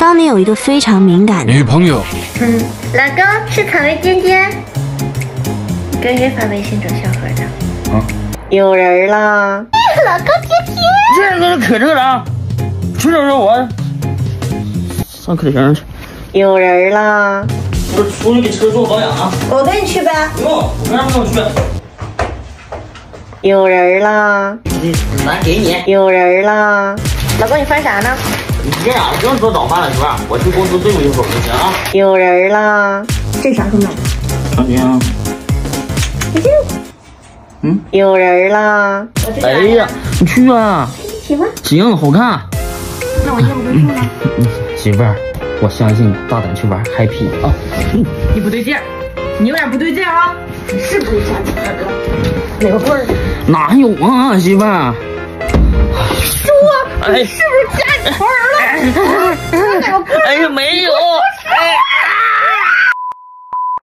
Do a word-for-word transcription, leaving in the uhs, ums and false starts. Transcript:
当年有一个非常敏感的女朋友，嗯，老公是草莓尖尖，跟约发微信找小何的啊，有人啦！老公尖尖，这个可热了，出手说我上客厅去，有人啦！我出去给车做保养啊，我跟你去呗，不用，我跟他们去，有人啦！来给你，有人啦！老公，你翻啥呢？你这样不用做早饭了，媳妇儿，我去公司对付一会儿就行啊。有人啦！这啥时候买的？长宁、啊。你这……嗯，有人啦！哎呀，你去啊！行吗？行，好看。那我要不就去了、嗯。媳妇儿，我相信你，大胆去玩 happy 啊！你你不对劲，你有点不对劲啊！你是不是想起来了？哪个棍儿？哪有啊，媳妇儿？哎，是不是家里头人了？哎呀，没有，